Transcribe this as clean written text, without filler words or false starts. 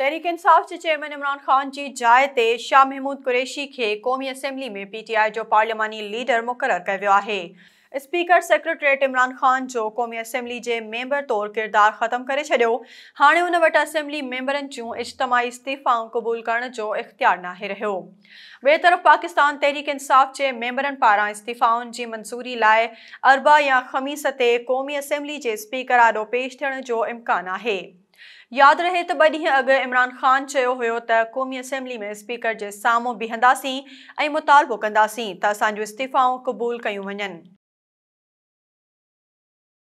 तहरीक इंसाफ के चेयरमैन इमरान ख़ान की जाइ ते शाह महमूद कुरैशी के कौमी असेंबली में पीटीआई जो पार्लियामानी लीडर मुक़रर किया है। स्पीकर सेक्रेटरेट इमरान ख़ान जो कौमी असेंबली के मेंबर तौर किरदार ख़त्म करे छो। हाँ उन वट असेंबली मेंबरन जो इज्तमाही इस्तीफ़ाओं कबूल करण जो इख्तियार ना रो। बे तरफ पाकिस्तान तहरीक इंसाफ के मेंबरन पारा इस्तीफ़ाओं की मंजूरी लाए अरबा या खमीस ते कौमी असेंबली के स्पीकर आदो पेश थियण जो इम्कान है। याद रहे तो बड़ी अग इमरान ख़ान हो कौमी असेंबली में स्पीकर के सामूँ बीहदासी मुतालबो कंदासी तो असांजो इस्तीफ़ाओं कबूल क्यों वन।